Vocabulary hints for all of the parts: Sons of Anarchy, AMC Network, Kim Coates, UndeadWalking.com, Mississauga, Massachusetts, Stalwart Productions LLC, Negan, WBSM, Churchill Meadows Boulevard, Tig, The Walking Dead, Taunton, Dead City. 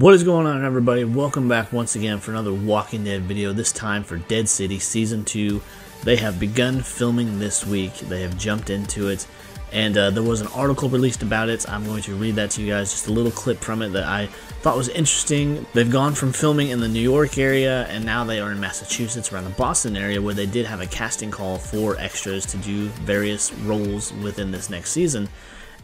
What is going on, everybody? Welcome back once again for another Walking Dead video, this time for Dead City Season 2. They have begun filming this week. They have jumped into it, and there was an article released about it. I'm going to read that to you guys, just a little clip from it that I thought was interesting. They've gone from filming in the New York area, and now they are in Massachusetts, around the Boston area, where they did have a casting call for extras to do various roles within this next season.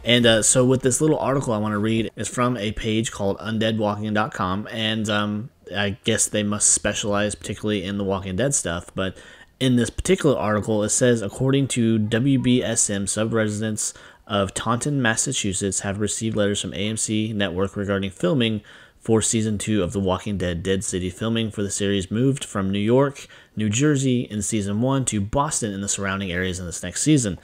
And so with this little article I want to read is from a page called UndeadWalking.com, and I guess they must specialize particularly in the Walking Dead stuff, but in this particular article it says, according to WBSM, sub-residents of Taunton, Massachusetts have received letters from AMC Network regarding filming for Season 2 of The Walking Dead. Dead City filming for the series moved from New York, New Jersey in Season 1 to Boston and the surrounding areas in this next season.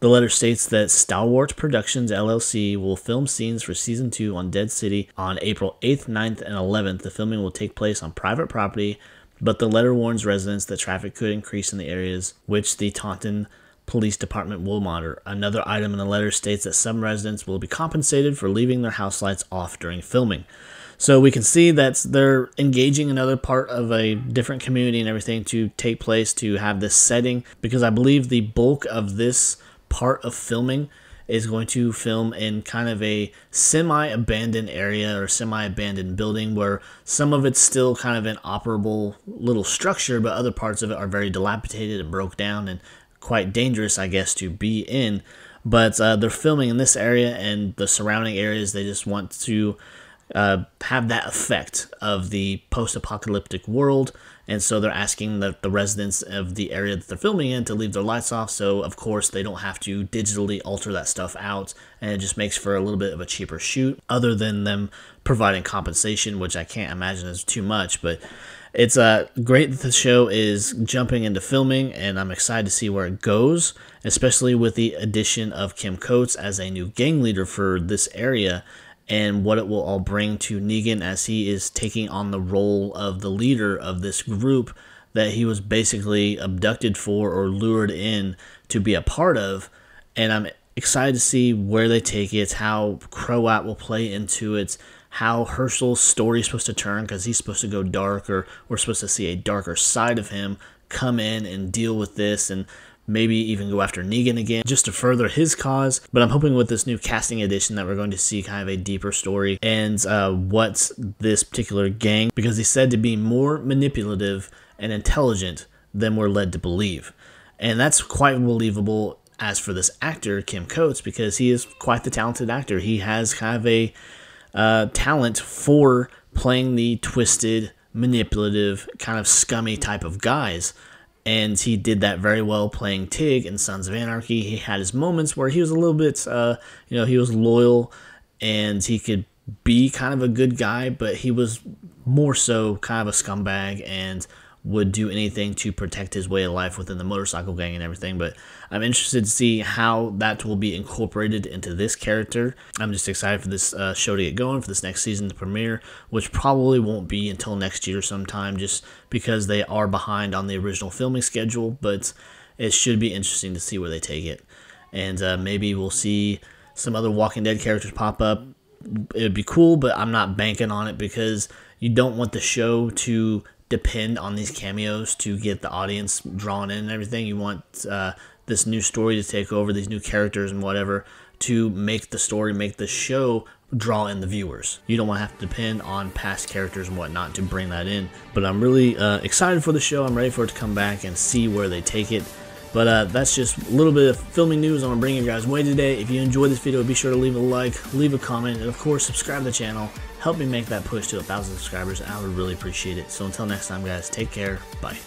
The letter states that Stalwart Productions LLC will film scenes for Season 2 on Dead City on April 8th, 9th, and 11th. The filming will take place on private property, but the letter warns residents that traffic could increase in the areas which the Taunton Police Department will monitor. Another item in the letter states that some residents will be compensated for leaving their house lights off during filming. So we can see that they're engaging another part of a different community and everything to take place to have this setting, because I believe the bulk of this part of filming is going to film in kind of a semi-abandoned area or semi-abandoned building, where some of it's still kind of an operable little structure, but other parts of it are very dilapidated and broke down and quite dangerous, I guess, to be in. But they're filming in this area and the surrounding areas. They just want to have that effect of the post-apocalyptic world, and so they're asking that the residents of the area that they're filming in to leave their lights off, so of course they don't have to digitally alter that stuff out, and it just makes for a little bit of a cheaper shoot, other than them providing compensation, which I can't imagine is too much. But it's great that the show is jumping into filming, and I'm excited to see where it goes, especially with the addition of Kim Coates as a new gang leader for this area, and what it will all bring to Negan as he is taking on the role of the leader of this group that he was basically abducted for or lured in to be a part of. And I'm excited to see where they take it, how Croat will play into it, how Herschel's story is supposed to turn, because he's supposed to go dark, or we're supposed to see a darker side of him come in and deal with this, and maybe even go after Negan again just to further his cause. But I'm hoping with this new casting addition that we're going to see kind of a deeper story, and what's this particular gang, because he's said to be more manipulative and intelligent than we're led to believe. And that's quite believable as for this actor, Kim Coates, because he is quite the talented actor. He has kind of a talent for playing the twisted, manipulative, kind of scummy type of guys. And he did that very well playing Tig in Sons of Anarchy. He had his moments where he was a little bit, you know, he was loyal and he could be kind of a good guy, but he was more so kind of a scumbag and would do anything to protect his way of life within the motorcycle gang and everything. But I'm interested to see how that will be incorporated into this character. I'm just excited for this show to get going, for this next season to premiere, which probably won't be until next year sometime, just because they are behind on the original filming schedule. But it should be interesting to see where they take it, and maybe we'll see some other Walking Dead characters pop up. It would be cool, but I'm not banking on it, because you don't want the show to depend on these cameos to get the audience drawn in and everything. You want this new story to take over, these new characters and whatever, to make the story, make the show draw in the viewers. You don't want to have to depend on past characters and whatnot to bring that in. But I'm really excited for the show. I'm ready for it to come back and see where they take it. But that's just a little bit of filming news I'm going to bring you guys way today. If you enjoyed this video, be sure to leave a like, leave a comment, and of course, subscribe to the channel. Help me make that push to 1,000 subscribers. I would really appreciate it. So until next time, guys, take care. Bye.